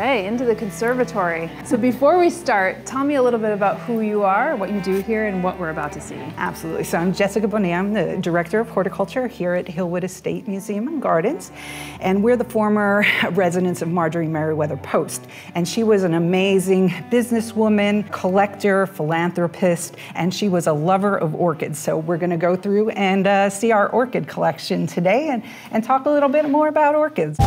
Okay, into the conservatory. So before we start, tell me a little bit about who you are, what you do here, and what we're about to see. Absolutely. So I'm Jessica Bonilla. I'm the Director of Horticulture here at Hillwood Estate Museum and Gardens. And we're the former residents of Marjorie Merriweather Post. And she was an amazing businesswoman, collector, philanthropist, and she was a lover of orchids. So we're going to go through and see our orchid collection today and talk a little bit more about orchids.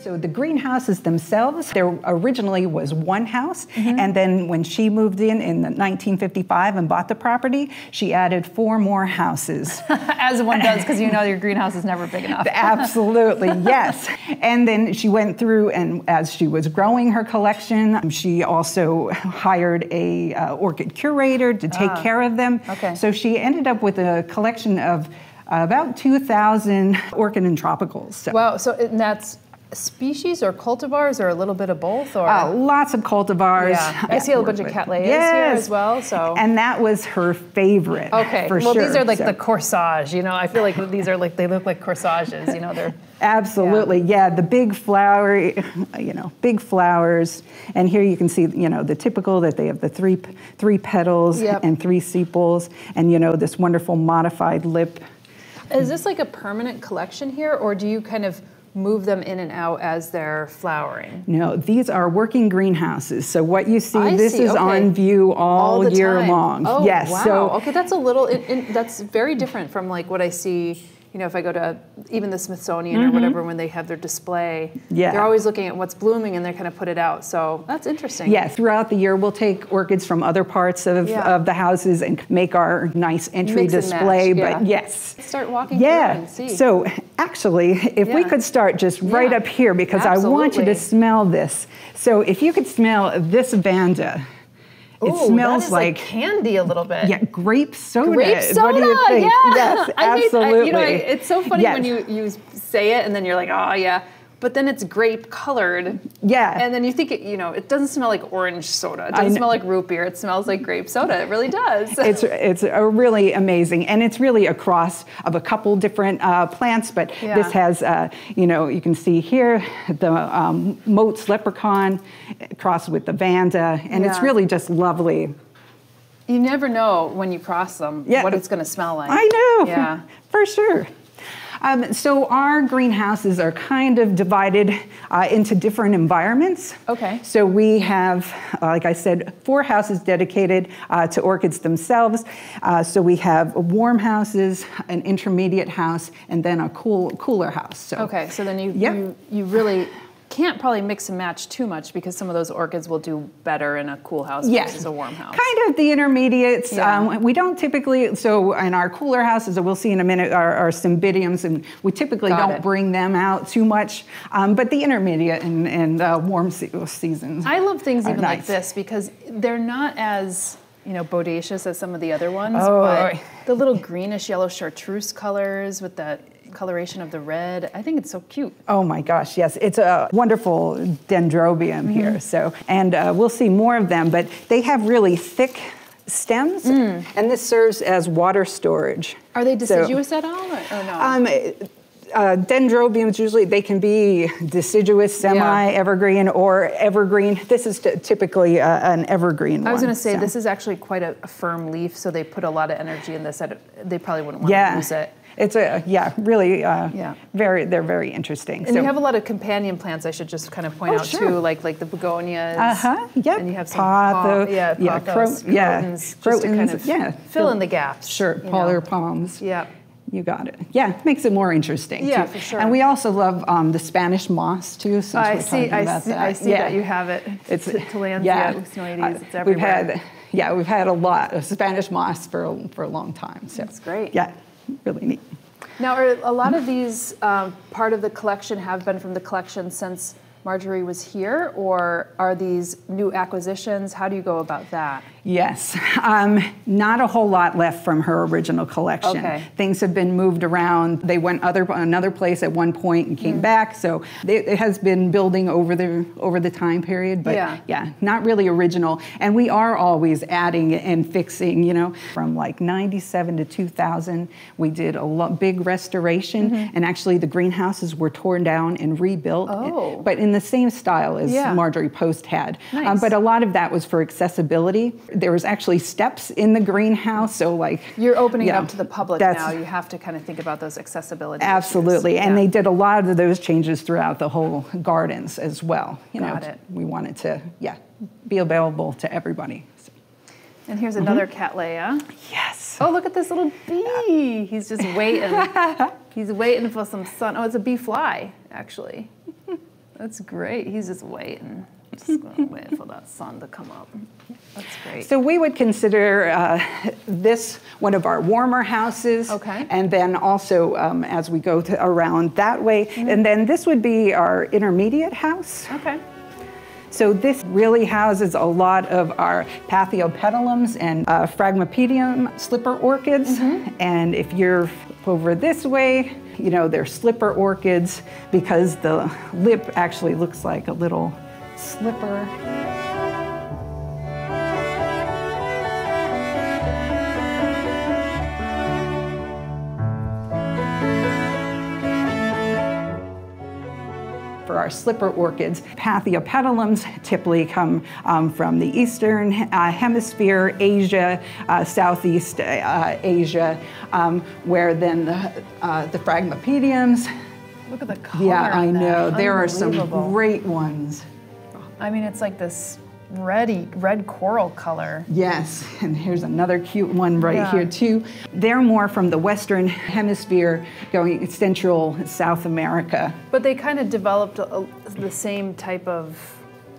So the greenhouses themselves, there originally was one house, and then when she moved in 1955 and bought the property, she added 4 more houses. As one does, because you know your greenhouse is never big enough. Absolutely, yes. And then she went through, and as she was growing her collection, she also hired a orchid curator to take care of them. Okay. So she ended up with a collection of about 2,000 orchid and tropicals. So. Wow, so that's species or cultivars or a little bit of both? Or lots of cultivars. Yeah. I see a bunch of Cattleyas here as well. So. And that was her favorite. Okay, for sure. These are like the corsage, you know. I feel like these are like, they look like corsages, you know. They're absolutely, yeah, the big flowery, you know, big flowers. And here you can see, you know, the typical that they have the three petals and 3 sepals and, you know, this wonderful modified lip. Is this like a permanent collection here, or do you kind of move them in and out as they're flowering? No, these are working greenhouses. So what you see, this is on view all year long. Oh, yes. Wow. So, okay, that's a little, that's very different from like what I see, you know, if I go to even the Smithsonian or whatever, when they have their display, they're always looking at what's blooming and they kind of put it out. So that's interesting. Yes, throughout the year, we'll take orchids from other parts of the houses and make our nice entry display. But yes. Let's start walking through and see. So actually, if we could start just right up here, because I want you to smell this. So if you could smell this Vanda. It smells like candy a little bit. Yeah, grape soda. Grape soda, what do you think? Yes, absolutely. I mean, you know, it's so funny when you say it and then you're like, oh yeah. But then it's grape colored. Yeah. And then you think, it, you know, it doesn't smell like orange soda. It doesn't smell like root beer. It smells like grape soda. It really does. It's a really amazing. And it's really a cross of a couple different plants. But this has, you know, you can see here the Moat's leprechaun crossed with the Vanda. And it's really just lovely. You never know when you cross them what it's going to smell like. I know. Yeah. For sure. So our greenhouses are kind of divided into different environments. Okay. So we have, like I said, 4 houses dedicated to orchids themselves. So we have warm houses, an intermediate house, and then a cooler house. So, okay. So then you really can't probably mix and match too much, because some of those orchids will do better in a cool house versus a warm house. Kind of the intermediates. Yeah. We don't typically, so in our cooler houses that we'll see in a minute are Cymbidiums, and we typically don't bring them out too much. But the intermediate and warm seasons. I love things even like this, because they're not as, you know, bodacious as some of the other ones, but the little greenish yellow chartreuse colors with the coloration of the red. I think it's so cute. Oh my gosh, yes. It's a wonderful Dendrobium here. So, and we'll see more of them, but they have really thick stems, and this serves as water storage. Are they deciduous at all, or no? Dendrobiums, usually they can be deciduous, semi-evergreen, or evergreen. This is typically an evergreen one. I was going to say, this is actually quite a firm leaf, so they put a lot of energy in this. They probably wouldn't want to lose it. It's a, really, they're very interesting. And you have a lot of companion plants, I should just kind of point out too, like the begonias. And you have some pothos, crotons, just to kind of fill in the gaps. Sure, pollard palms. Yeah. You got it. Yeah, makes it more interesting. Yeah, too. For sure. And we also love the Spanish moss too. Since we're talking about that. I see that you have it. It's Tillandsia, Usnoides, it's everywhere. We've had a lot of Spanish moss for a long time. So that's great. Yeah, really neat. Now, are a lot of these part of the collection have been from the collection since Marjorie was here, or are these new acquisitions? How do you go about that? Yes, not a whole lot left from her original collection. Okay. Things have been moved around. They went another place at one point and came back. So it has been building over the time period. But yeah, not really original. And we are always adding and fixing. You know, from like 97 to 2000, we did a big restoration. And actually, the greenhouses were torn down and rebuilt, but in the same style as Marjorie Post had. Nice. But a lot of that was for accessibility. There was actually steps in the greenhouse, so like... You're opening it up to the public now. You have to kind of think about those accessibility issues. Absolutely, and they did a lot of those changes throughout the whole gardens as well. You know, we wanted to, be available to everybody. So. And here's another Cattleya. Yes. Oh, look at this little bee. He's just waiting. He's waiting for some sun. Oh, it's a bee fly, actually. That's great. He's just waiting. Just going to wait for that sun to come up. That's great. So we would consider this one of our warmer houses. Okay. And then also as we go around that way. And then this would be our intermediate house. Okay. So this really houses a lot of our paphiopedilums and phragmipedium slipper orchids. And if you're over this way, you know, they're slipper orchids because the lip actually looks like a little slipper. For our slipper orchids, Paphiopedilums typically come from the Eastern Hemisphere, Asia, Southeast Asia, where then the Phragmipediums. Look at the color. Yeah, I know. There are some great ones. I mean, it's like this red coral color. Yes, and here's another cute one right here too. They're more from the Western Hemisphere, going Central South America. But they kind of developed the same type of,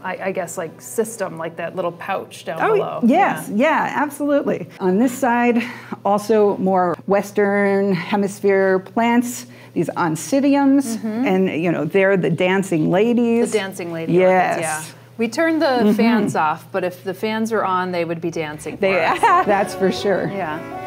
I guess, like system, like that little pouch down below. Yes, yeah, absolutely. On this side, also more Western Hemisphere plants, these oncidiums, and you know, they're the dancing ladies. The dancing ladies, yeah. We turned the fans off, but if the fans were on, they would be dancing for us. That's for sure. Yeah.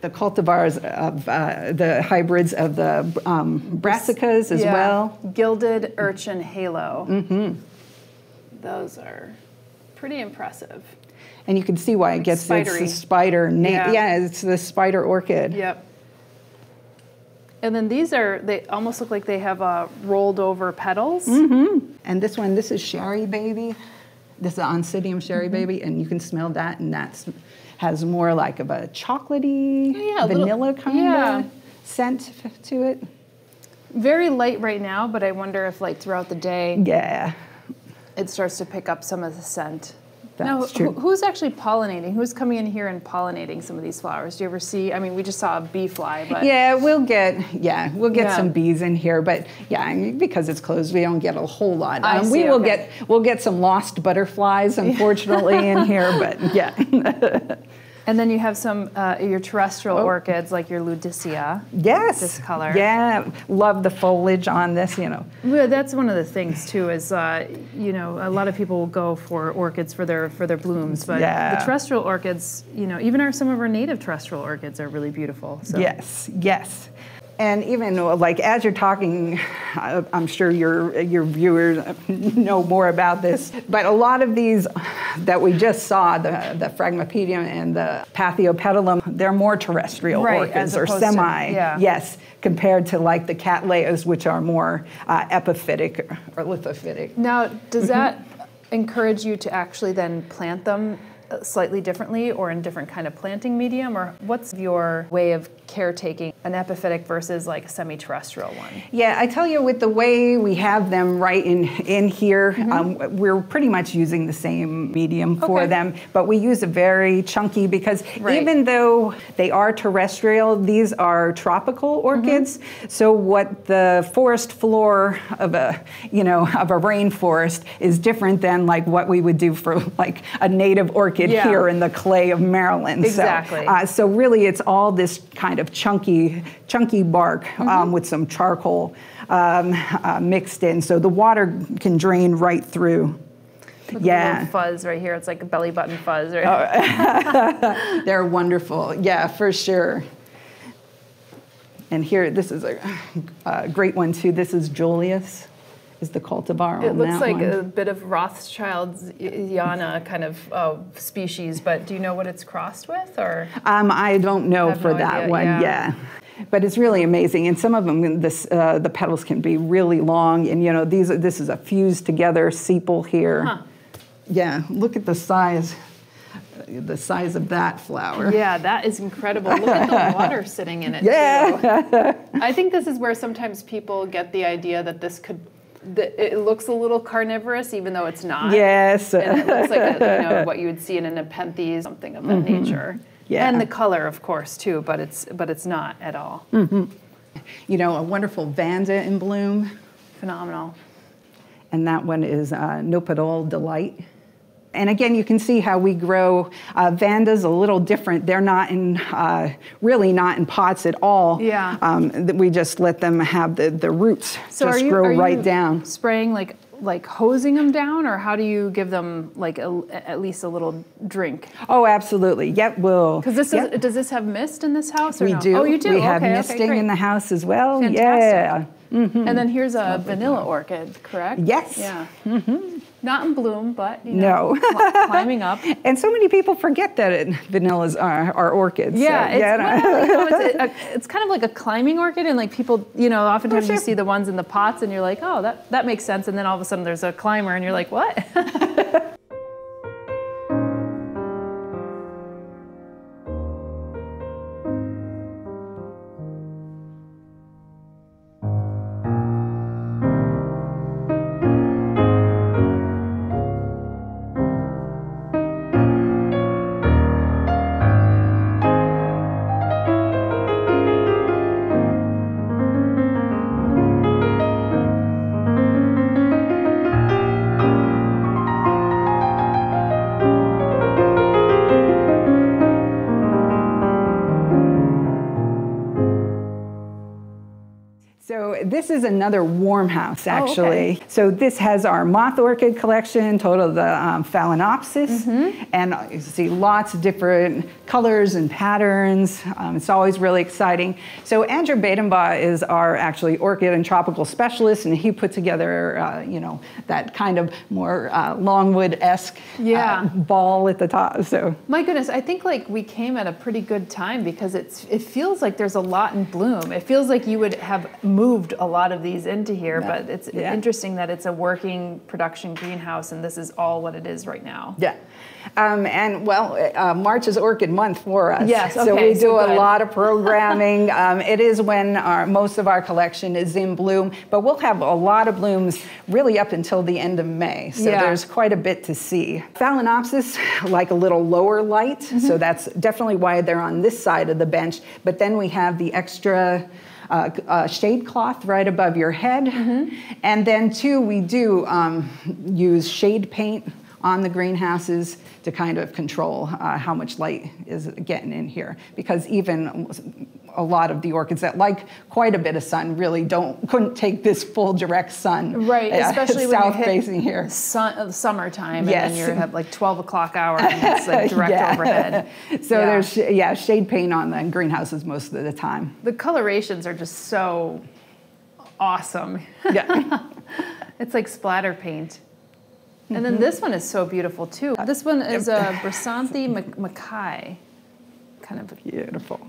The cultivars of the hybrids of the brassicas as well. Gilded urchin halo. Those are pretty impressive. And you can see why it gets its spider name. Yeah, it's the spider orchid. Yep. And then these are, they almost look like they have rolled over petals. And this one, this is Sherry Baby. This is Oncidium Sherry Baby, and you can smell that, and that's has more like of a chocolatey, vanilla kind of scent to it. Very light right now, but I wonder if like throughout the day, it starts to pick up some of the scent. That's true. Who's actually pollinating? Who's coming in here and pollinating some of these flowers? Do you ever see, I mean, we just saw a bee fly, but. Yeah, we'll get some bees in here, but I mean, because it's closed, we don't get a whole lot. We will we'll get some lost butterflies, unfortunately, in here, but And then you have some, your terrestrial orchids, like your Ludisia. Yes. This color. Yeah, love the foliage on this, you know. Well, that's one of the things too is, you know, a lot of people will go for orchids for their blooms, but the terrestrial orchids, you know, even some of our native terrestrial orchids are really beautiful. So. Yes, yes. And even like as you're talking, I'm sure your viewers know more about this, but a lot of these that we just saw, the Phragmipedium and the Paphiopedilum, they're more terrestrial orchids or semi, compared to like the Cattleyas, which are more epiphytic or lithophytic. Now, does that encourage you to actually then plant them slightly differently or in different kind of planting medium, or what's your way of caretaking, an epiphytic versus like semi-terrestrial one? Yeah, I tell you, with the way we have them right in here, we're pretty much using the same medium for them, but we use a very chunky, because even though they are terrestrial, these are tropical orchids. So what the forest floor of a, you know, of a rainforest is different than like what we would do for like a native orchid here in the clay of Maryland. Exactly. So really it's all this kind of chunky bark with some charcoal mixed in, so the water can drain right through. Look at the fuzz right here. It's like a belly button fuzz. Right? Oh. They're wonderful. Yeah, for sure. And here, this is a great one too. This is Julius, is the cultivar. It looks like a bit of Rothschild's Yana kind of species, but do you know what it's crossed with? Or I don't know for that one. Yeah. But it's really amazing, and some of them, this, the petals can be really long, and you know, these, this is a fused together sepal here. Huh. Yeah, look at the size of that flower. Yeah, that is incredible. Look at the water sitting in it. Yeah. Too. I think this is where sometimes people get the idea that this could, it looks a little carnivorous, even though it's not. Yes. And it looks like a, you know, what you would see in a Nepenthes, something of that nature. Yeah. And the color, of course, too, but it's not at all. You know, a wonderful Vanda in bloom. Phenomenal. And that one is Nopadol Delight. And again, you can see how we grow Vanda's a little different. They're not in, really not in pots at all. Yeah. We just let them have the roots grow right down. Spraying like hosing them down, or how do you give them like at least a little drink? Oh, absolutely. Yep, we'll. Because this is, does this have mist in this house? Or we do. Oh, you do. We have misting in the house as well. Fantastic. Yeah. And then here's a vanilla orchid, correct? Yes. Yeah. Not in bloom, but you know, climbing up. And so many people forget that vanillas are orchids. Yeah, so, it's kind of like a climbing orchid, and like people, you know, oftentimes you see the ones in the pots, and you're like, oh, that makes sense, and then all of a sudden there's a climber, and you're like, what? This is another warm house, actually. Oh, okay. So this has our moth orchid collection, total of the phalaenopsis, and you see lots of different colors and patterns. It's always really exciting. So Andrew Badenbaugh is our actually orchid and tropical specialist, and he put together, you know, that kind of more Longwood-esque ball at the top. So my goodness, I think like we came at a pretty good time, because it feels like there's a lot in bloom. It feels like you would have moved a lot of these into here, but it's interesting that it's a working production greenhouse, and this is all what it is right now. Yeah, and well, March is orchid month for us. Yes, so we do a lot of programming. It is when most of our collection is in bloom, but we'll have a lot of blooms really up until the end of May. So there's quite a bit to see. Phalaenopsis like a little lower light, so that's definitely why they're on this side of the bench. But then we have the extra shade cloth right above your head. And then too, we do use shade paint on the greenhouses to kind of control how much light is getting in here, because even a lot of the orchids that like quite a bit of sun really couldn't take this full direct sun. Right, especially when south facing here. Summertime, and then you have like 12 o'clock hour, and it's like direct overhead. So there's shade paint on the greenhouses most of the time. The colorations are just so awesome. Yeah, it's like splatter paint. And then this one is so beautiful too. This one is a Brasanthi Mackay, kind of beautiful,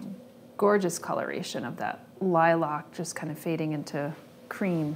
gorgeous coloration of that lilac, just kind of fading into cream.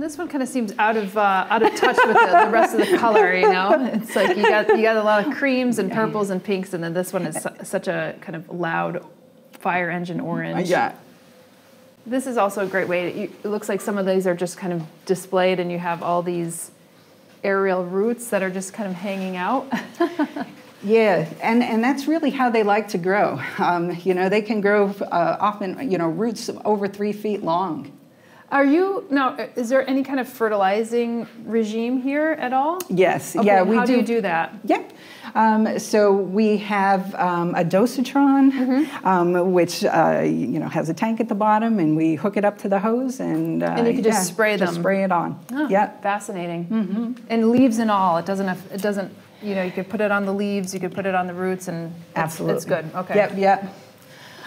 this one kind of seems out of touch with the rest of the color. You know, it's like you got a lot of creams and purples and pinks, and then this one is such a kind of loud fire engine orange. Yeah. This is also a great way. It looks like some of these are just kind of displayed, and you have all these aerial roots that are just kind of hanging out. Yeah, and that's really how they like to grow. You know, they can grow often, you know, roots of over 3 feet long. Are you, now, is there any kind of fertilizing regime here at all? Yes, okay, yeah, we do. How do you do that? Yep. So we have a dosatron, mm-hmm. Which, you know, has a tank at the bottom, and we hook it up to the hose, and you can just spray them. Just spray it on. Oh, yep. Fascinating. Mm-hmm. And leaves and all, it doesn't, you know, you could put it on the leaves, you could put it on the roots, and absolutely, it's good. Okay. Yep, yep.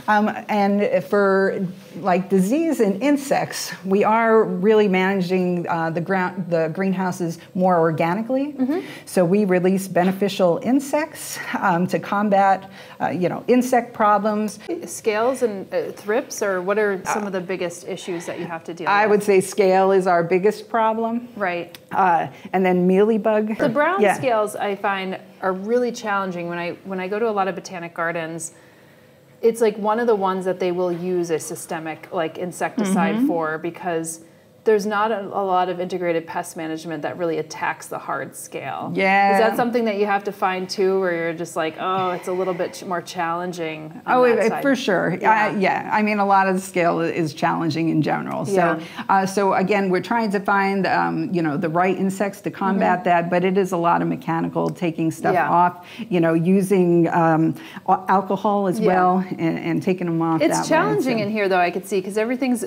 And for like disease and insects, we are really managing the greenhouses more organically. Mm-hmm. So we release beneficial insects to combat, you know, insect problems. Scales and thrips, or what are some of the biggest issues that you have to deal with? I would say scale is our biggest problem. Right. And then mealybug. The brown scales I find are really challenging when I go to a lot of botanic gardens. It's like one of the ones that they will use a systemic like insecticide mm-hmm. for, because there's not a lot of integrated pest management that really attacks the hard scale. Yeah. Is that something that you have to find too, where you're just like, oh, it's a little bit more challenging on that side? For sure. Yeah. Yeah. I mean, a lot of the scale is challenging in general. So, so again, we're trying to find, you know, the right insects to combat mm-hmm. that, but it is a lot of mechanical taking stuff off, you know, using alcohol as well and taking them off. It's challenging in here though, I could see, because everything's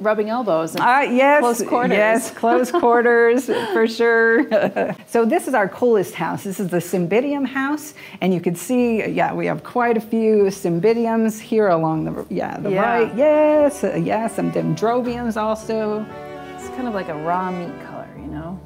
rubbing elbows. And yeah. Close quarters. Yes, close quarters, for sure. So this is our coolest house. This is the Cymbidium house, and you can see, yeah, we have quite a few Cymbidiums here along the, right, yes, some Dendrobiums also. It's kind of like a raw meat color, you know?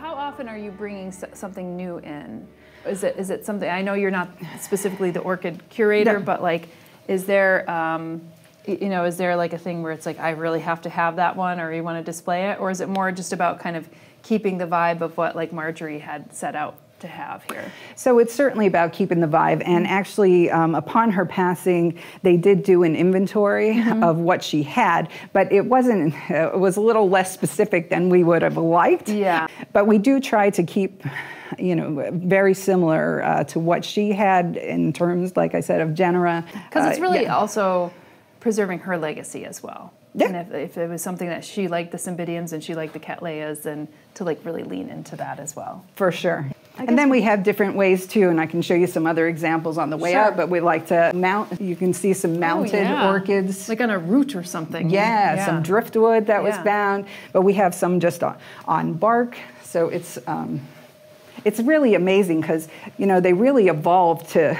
How often are you bringing something new in? Is it something, I know you're not specifically the orchid curator, but like, is there, you know, is there like a thing where it's like, I really have to have that one, or you want to display it? Or is it more just about kind of keeping the vibe of what like Marjorie had set out to have here? So it's certainly about keeping the vibe, and actually upon her passing, they did do an inventory mm-hmm. of what she had, but it wasn't, it was a little less specific than we would have liked. Yeah. But we do try to keep, you know, very similar to what she had in terms, like I said, of genera. Because it's really also preserving her legacy as well. Yeah. And if it was something that she liked the Cymbidiums and she liked the Cattleyas, then to like really lean into that as well. For sure. And then we have different ways too, and I can show you some other examples on the way up, but we like to mount, you can see some mounted orchids. Like on a root or something. Yeah, some driftwood that was bound, but we have some just on bark. So it's really amazing because, you know, they really evolved to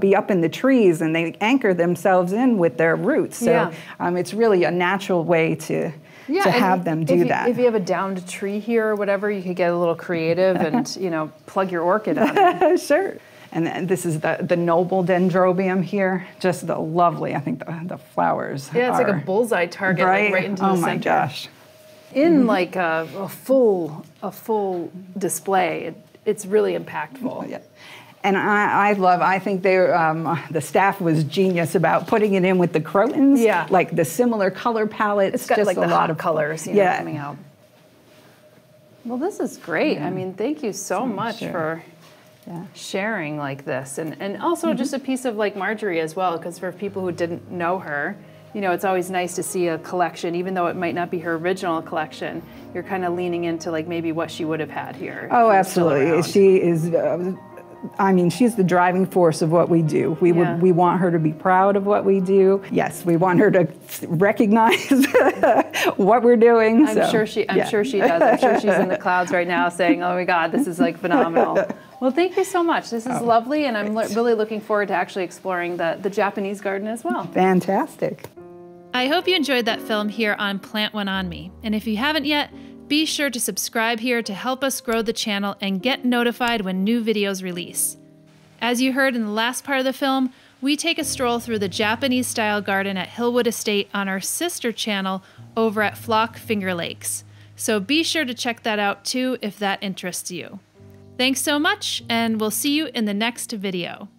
be up in the trees, and they anchor themselves in with their roots. So it's really a natural way to have them do that. If you have a downed tree here or whatever, you could get a little creative and, you know, plug your orchid on it. Sure. And this is the noble Dendrobium here. Just the lovely, I think the flowers. Yeah, it's like a bullseye target, like right into the center. Oh my gosh. In like a full display, it's really impactful. Yeah. And I think they the staff was genius about putting it in with the crotons. Yeah. Like the similar color palette. It's got just like a lot of colors, you know, coming out. Well, this is great. Yeah. I mean, thank you so much for sharing like this. And also just a piece of like Marjorie as well, because for people who didn't know her, you know, it's always nice to see a collection, even though it might not be her original collection, you're kind of leaning into like maybe what she would have had here. Oh, absolutely. She is, I mean, she's the driving force of what we do. We would, we want her to be proud of what we do. Yes, we want her to recognize what we're doing. I'm sure she does. I'm sure she's in the clouds right now saying, oh my God, this is like phenomenal. Well, thank you so much. This is lovely. And I'm really looking forward to actually exploring the Japanese garden as well. Fantastic. I hope you enjoyed that film here on Plant One On Me. And if you haven't yet, be sure to subscribe here to help us grow the channel and get notified when new videos release. As you heard in the last part of the film, we take a stroll through the Japanese-style garden at Hillwood Estate on our sister channel over at Flock Finger Lakes. So be sure to check that out too if that interests you. Thanks so much, and we'll see you in the next video.